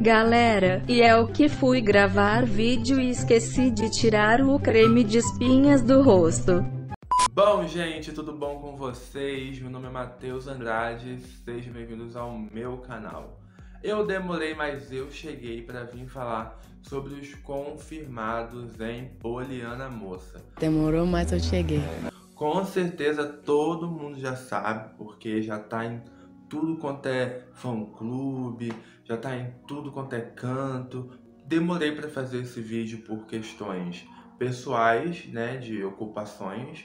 Galera, e é o que fui gravar vídeo e esqueci de tirar o creme de espinhas do rosto. Bom, gente, tudo bom com vocês? Meu nome é Matheus Andrade, sejam bem-vindos ao meu canal. Eu demorei, mas eu cheguei para vir falar sobre os confirmados em Poliana Moça. Demorou, mas eu cheguei. Com certeza todo mundo já sabe, porque já tá em tudo quanto é fã-clube, já tá em tudo quanto é canto. Demorei para fazer esse vídeo por questões pessoais, né, de ocupações,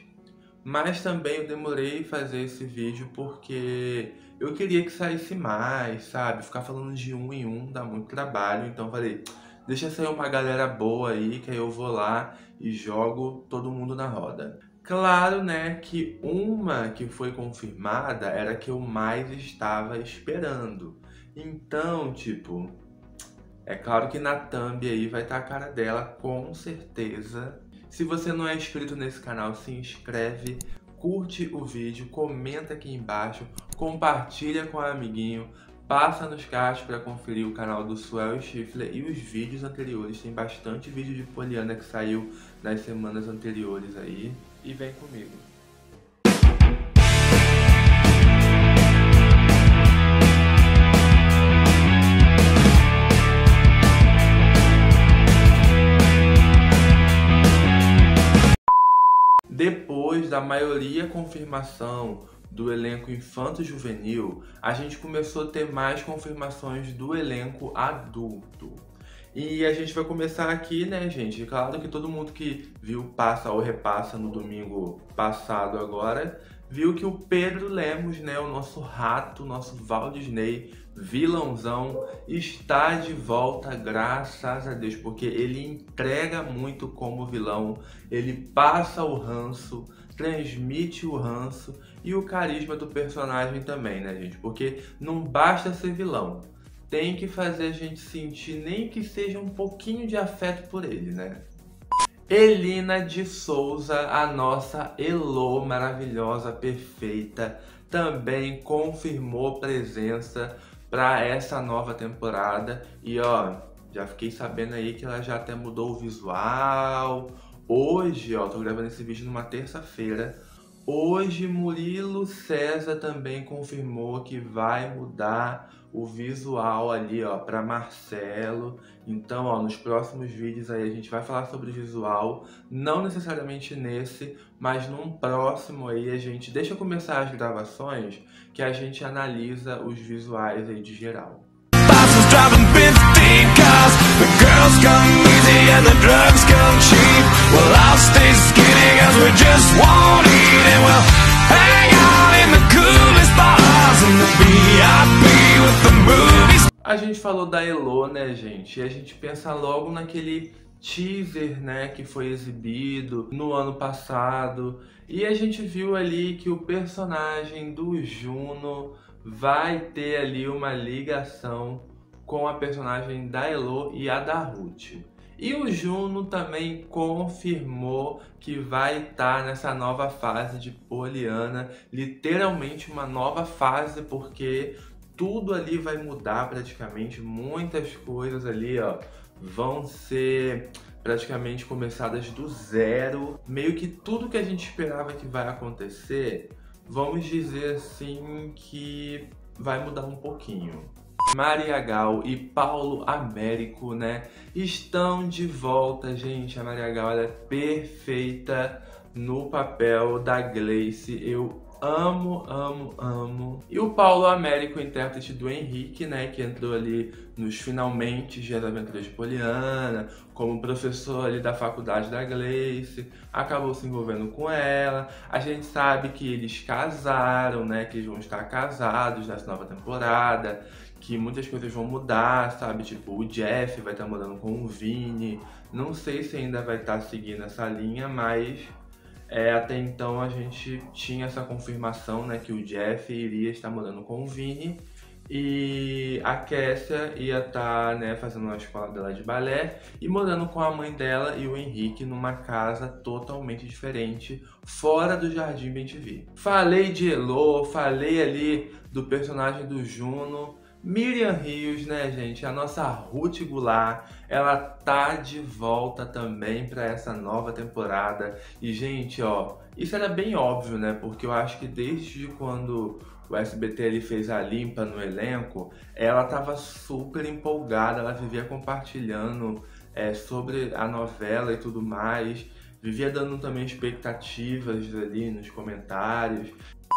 mas também eu demorei fazer esse vídeo porque eu queria que saísse mais, sabe? Ficar falando de um em um dá muito trabalho, então falei, deixa sair uma galera boa aí, que aí eu vou lá e jogo todo mundo na roda. Claro, né, que uma que foi confirmada era a que eu mais estava esperando. Então, tipo, é claro que na thumb aí vai estar a cara dela, com certeza. Se você não é inscrito nesse canal, se inscreve, curte o vídeo, comenta aqui embaixo, compartilha com o amiguinho, passa nos cards para conferir o canal do Suel e Chifler e os vídeos anteriores. Tem bastante vídeo de Poliana que saiu nas semanas anteriores aí. E vem comigo. Depois da maioria confirmação do elenco infanto-juvenil, a gente começou a ter mais confirmações do elenco adulto. E a gente vai começar aqui, né, gente? Claro que todo mundo que viu Passa ou Repassa no domingo passado agora, viu que o Pedro Lemos, né, o nosso rato, o nosso Walt Disney, vilãozão, está de volta, graças a Deus, porque ele entrega muito como vilão, ele passa o ranço, transmite o ranço e o carisma do personagem também, né, gente? Porque não basta ser vilão. Tem que fazer a gente sentir, nem que seja um pouquinho de afeto por ele, né? Helena de Souza, a nossa Elô maravilhosa, perfeita, também confirmou presença para essa nova temporada. E ó, já fiquei sabendo aí que ela já até mudou o visual. Hoje, ó, tô gravando esse vídeo numa terça-feira. Hoje, Murilo César também confirmou que vai mudar o visual ali, ó, para Marcelo. Então, ó, nos próximos vídeos aí a gente vai falar sobre o visual, não necessariamente nesse, mas num próximo aí a gente deixa começar as gravações que a gente analisa os visuais aí de geral. A gente falou da Elô, né, gente? E a gente pensa logo naquele teaser, né, que foi exibido no ano passado. E a gente viu ali que o personagem do Juno vai ter ali uma ligação com a personagem da Elô e a da Ruth. E o Juno também confirmou que vai estar nessa nova fase de Poliana. Literalmente uma nova fase, porque tudo ali vai mudar praticamente, muitas coisas ali, ó, vão ser praticamente começadas do zero. Meio que tudo que a gente esperava que vai acontecer, vamos dizer assim que vai mudar um pouquinho. Maria Gal e Paulo Américo, né, estão de volta, gente. A Maria Gal, ela é perfeita no papel da Gleice. Eu amo, amo, amo. E o Paulo Américo, intérprete do Henrique, né, que entrou ali nos finalmente de As Aventuras de Poliana, como professor ali da faculdade da Gleice, acabou se envolvendo com ela. A gente sabe que eles casaram, né, que eles vão estar casados nessa nova temporada, que muitas coisas vão mudar, sabe? Tipo, o Jeff vai estar morando com o Vini, não sei se ainda vai estar seguindo essa linha, mas até então a gente tinha essa confirmação, né, que o Jeff iria estar morando com o Vini e a Kessia ia estar, né, fazendo uma escola dela de balé e morando com a mãe dela e o Henrique numa casa totalmente diferente, fora do Jardim Bentivy. Falei de Elô, falei ali do personagem do Juno, Miriam Rios, né, gente? A nossa Ruth Goulart, ela tá de volta também para essa nova temporada. E, gente, ó, isso era bem óbvio, né? Porque eu acho que desde quando o SBT ele fez a limpa no elenco, ela tava super empolgada, ela vivia compartilhando sobre a novela e tudo mais, vivia dando também expectativas ali nos comentários.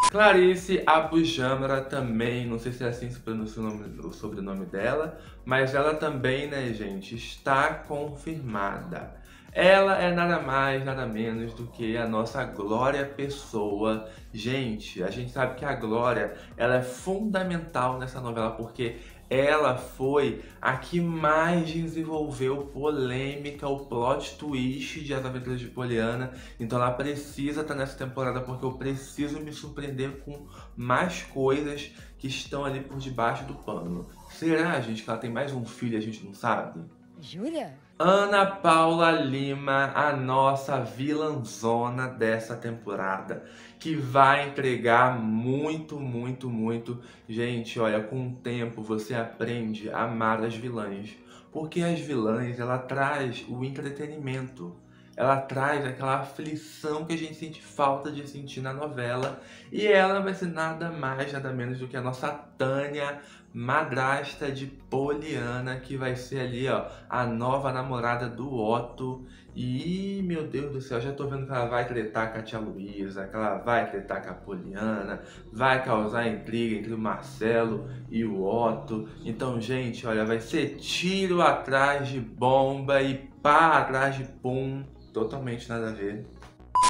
Clarice Abujamra também, não sei se é assim se pronuncia o sobrenome dela, mas ela também, né, gente, está confirmada. Ela é nada mais, nada menos do que a nossa Glória Pessoa. Gente, a gente sabe que a Glória, ela é fundamental nessa novela, porque ela foi a que mais desenvolveu polêmica, o plot twist de As Aventuras de Poliana. Então ela precisa estar nessa temporada, porque eu preciso me surpreender com mais coisas que estão ali por debaixo do pano. Será, gente, que ela tem mais um filho e a gente não sabe? Júlia? Ana Paula Lima, a nossa vilãzona dessa temporada, que vai entregar muito, muito, muito. Gente, olha, com o tempo você aprende a amar as vilãs, porque as vilãs, ela traz o entretenimento. Ela traz aquela aflição que a gente sente falta de sentir na novela. E ela vai ser nada mais, nada menos do que a nossa Tânia, madrasta de Poliana, que vai ser ali, ó, a nova namorada do Otto. E, meu Deus do céu, já tô vendo que ela vai tretar com a Tia Luísa, que ela vai tretar com a Poliana, vai causar intriga entre o Marcelo e o Otto. Então, gente, olha, vai ser tiro atrás de bomba e pá atrás de pum. Totalmente nada a ver.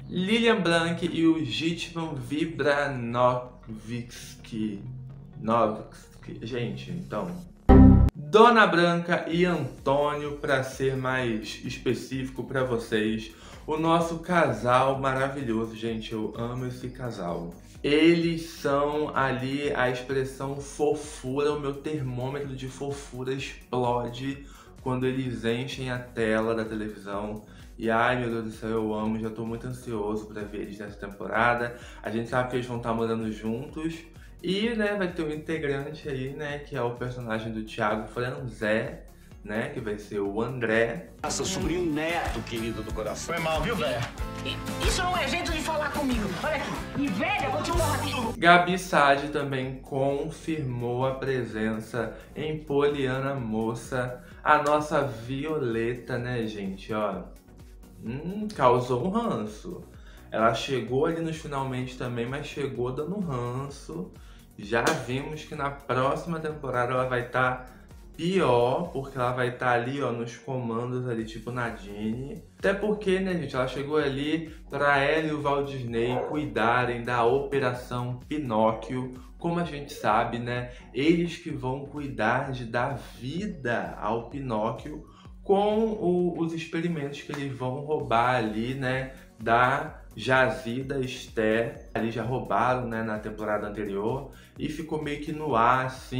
Lillian Blank e o Jitman Vibranovicski Novics. Gente, então, Dona Branca e Antônio, para ser mais específico para vocês, o nosso casal maravilhoso, gente, eu amo esse casal. Eles são ali a expressão fofura, o meu termômetro de fofura explode quando eles enchem a tela da televisão. E ai, meu Deus do céu, eu amo, já tô muito ansioso para ver eles nessa temporada. A gente sabe que eles vão estar morando juntos. E, né, vai ter um integrante aí, né, que é o personagem do Thiago Franzé, né, que vai ser o André. Nossa, sobrinho neto, querido do coração. Foi mal, viu, velho? Isso não é jeito de falar comigo. Olha aqui, e velha, vou te morrer. Gabi Sade também confirmou a presença em Poliana Moça, a nossa Violeta, né, gente, ó. Causou um ranço. Ela chegou ali nos finalmente também, mas chegou dando ranço. Já vimos que na próxima temporada ela vai estar pior, porque ela vai estar ali, ó, nos comandos ali, tipo Nadine. Até porque, né, gente, ela chegou ali pra ela e o Walt Disney cuidarem da Operação Pinóquio. Como a gente sabe, né, eles que vão cuidar de dar vida ao Pinóquio com os experimentos que eles vão roubar ali, né, da Jazida Esther. Eles já roubaram, né, na temporada anterior, e ficou meio que no ar, assim.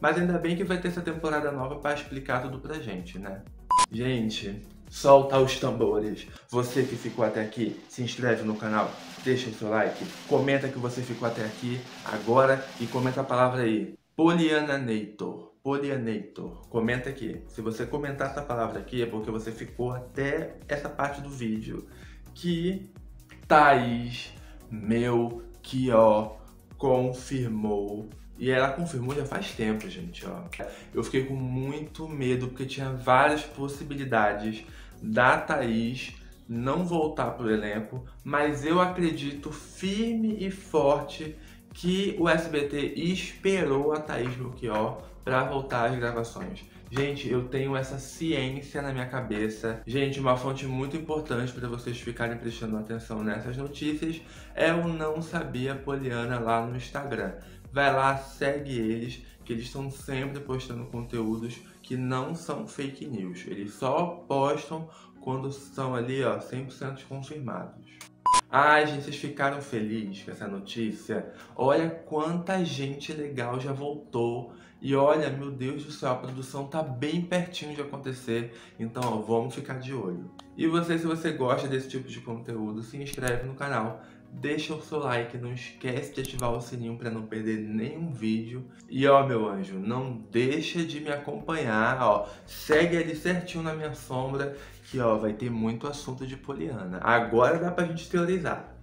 Mas ainda bem que vai ter essa temporada nova para explicar tudo pra gente, né? Gente, solta os tambores. Você que ficou até aqui, se inscreve no canal, deixa o seu like, comenta que você ficou até aqui agora e comenta a palavra aí, Polianator. Polianator, comenta aqui. Se você comentar essa palavra aqui é porque você ficou até essa parte do vídeo. Que Thaís Melchior confirmou. E ela confirmou já faz tempo, gente, ó. Eu fiquei com muito medo, porque tinha várias possibilidades da Thaís não voltar pro elenco. Mas eu acredito firme e forte que o SBT esperou a Thaís Melchior para voltar às gravações. Gente, eu tenho essa ciência na minha cabeça. Gente, uma fonte muito importante para vocês ficarem prestando atenção nessas notícias é o Não Sabia Poliana lá no Instagram. Vai lá, segue eles, que eles estão sempre postando conteúdos que não são fake news. Eles só postam quando são ali, ó, 100% confirmados. Ai, gente, vocês ficaram felizes com essa notícia? Olha quanta gente legal já voltou. E olha, meu Deus do céu, a produção tá bem pertinho de acontecer. Então, ó, vamos ficar de olho. E você, se você gosta desse tipo de conteúdo, se inscreve no canal. deixa o seu like, não esquece de ativar o sininho para não perder nenhum vídeo. E ó, meu anjo, não deixa de me acompanhar, ó, segue ali certinho na minha sombra, que ó, vai ter muito assunto de Poliana. Agora dá pra gente teorizar.